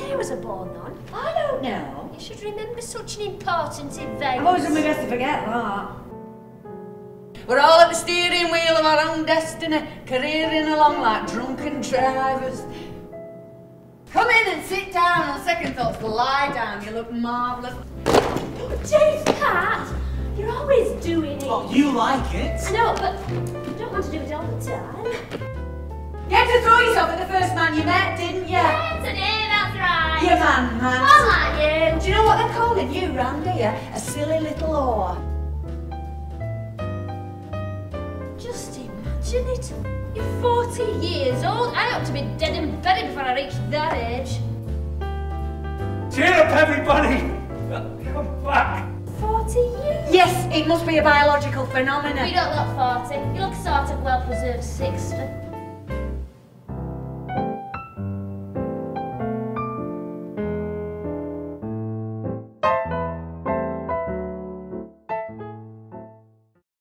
idea was a born on? I don't know. You should remember such an important event. I've always done my best to forget that. We're all at the steering wheel of our own destiny, careering along like drunken drivers. Come in and sit down. On second thoughts, lie down. You look marvellous. Oh, James, Pat, you're always doing it. Oh, you like it. I know, but you don't want to do it all the time. You had to throw yourself at the first man you met, didn't you? Yes, I did. That's right. Your man. I like you. Do you know what they're calling you round here? A silly little whore. Just imagine it. You're 40 years old. I ought to be dead and buried before I reach that age. Cheer up, everybody! Come back! 40 years? Yes, it must be a biological phenomenon. You don't look 40. You look sort of well-preserved 60.